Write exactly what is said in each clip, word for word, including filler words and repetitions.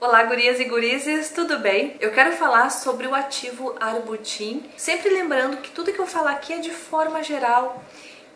Olá gurias e gurizes, tudo bem? Eu quero falar sobre o ativo arbutin, sempre lembrando que tudo que eu falar aqui é de forma geral,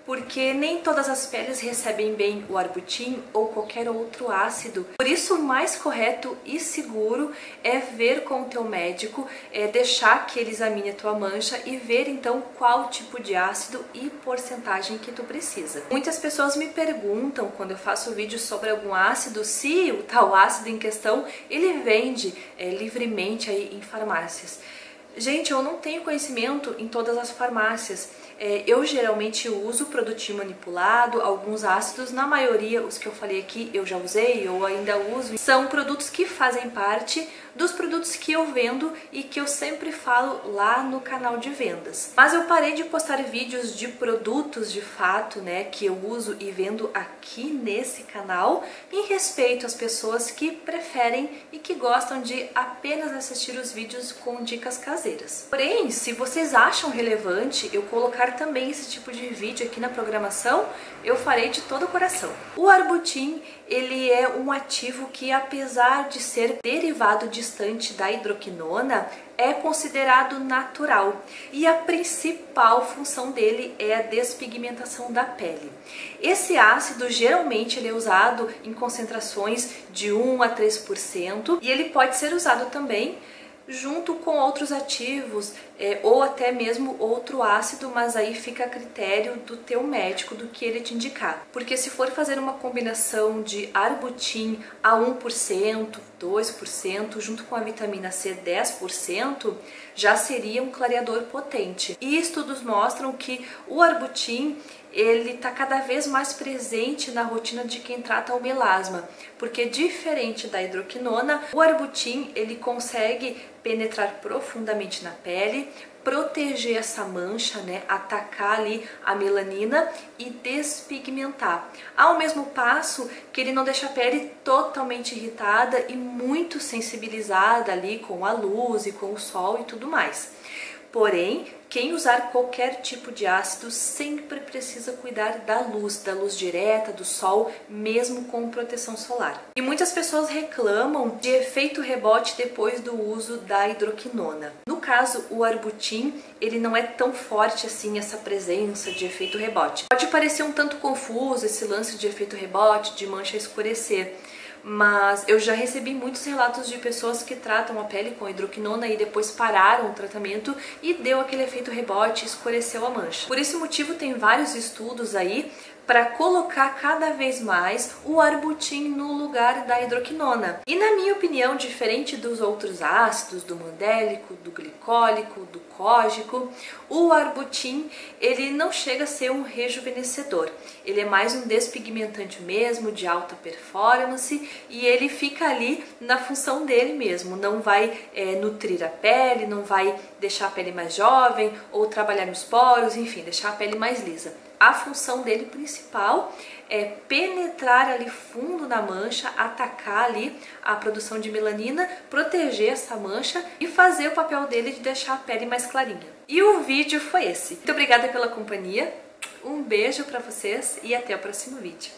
porque nem todas as peles recebem bem o arbutin ou qualquer outro ácido. Por isso, o mais correto e seguro é ver com o teu médico, é deixar que ele examine a tua mancha e ver então qual tipo de ácido e porcentagem que tu precisa. Muitas pessoas me perguntam quando eu faço vídeo sobre algum ácido, se o tal ácido em questão ele vende é, livremente aí em farmácias. Gente, eu não tenho conhecimento em todas as farmácias. É, eu geralmente uso produtinho manipulado, alguns ácidos, na maioria os que eu falei aqui eu já usei ou ainda uso. São produtos que fazem parte dos produtos que eu vendo e que eu sempre falo lá no canal de vendas. Mas eu parei de postar vídeos de produtos de fato, né, que eu uso e vendo aqui nesse canal, em respeito às pessoas que preferem e que gostam de apenas assistir os vídeos com dicas caseiras. Porém, se vocês acham relevante eu colocar também esse tipo de vídeo aqui na programação, eu farei de todo o coração. O arbutin, ele é um ativo que, apesar de ser derivado distante da hidroquinona, é considerado natural e a principal função dele é a despigmentação da pele. Esse ácido geralmente ele é usado em concentrações de um a três por cento e ele pode ser usado também junto com outros ativos é, ou até mesmo outro ácido, mas aí fica a critério do teu médico, do que ele te indicar. Porque se for fazer uma combinação de arbutin a um por cento, dois por cento, junto com a vitamina C dez por cento, já seria um clareador potente. E estudos mostram que o arbutin ele está cada vez mais presente na rotina de quem trata o melasma, porque diferente da hidroquinona, o arbutin ele consegue penetrar profundamente na pele, proteger essa mancha, né, atacar ali a melanina e despigmentar. Ao mesmo passo que ele não deixa a pele totalmente irritada e muito sensibilizada ali com a luz e com o sol e tudo mais. Porém, quem usar qualquer tipo de ácido sempre precisa cuidar da luz, da luz direta, do sol, mesmo com proteção solar. E muitas pessoas reclamam de efeito rebote depois do uso da hidroquinona. No caso, o arbutin, ele não é tão forte assim, essa presença de efeito rebote. Pode parecer um tanto confuso esse lance de efeito rebote, de mancha escurecer. Mas eu já recebi muitos relatos de pessoas que tratam a pele com hidroquinona e depois pararam o tratamento e deu aquele efeito rebote, escureceu a mancha. Por esse motivo tem vários estudos aí para colocar cada vez mais o arbutin no lugar da hidroquinona. E na minha opinião, diferente dos outros ácidos, do mandélico, do glicólico, do cógico, o arbutin ele não chega a ser um rejuvenescedor. Ele é mais um despigmentante mesmo, de alta performance, e ele fica ali na função dele mesmo. Não vai é, nutrir a pele, não vai deixar a pele mais jovem, ou trabalhar nos poros, enfim, deixar a pele mais lisa. A função dele principal é penetrar ali fundo na mancha, atacar ali a produção de melanina, proteger essa mancha e fazer o papel dele de deixar a pele mais clarinha. E o vídeo foi esse. Muito obrigada pela companhia, um beijo pra vocês e até o próximo vídeo.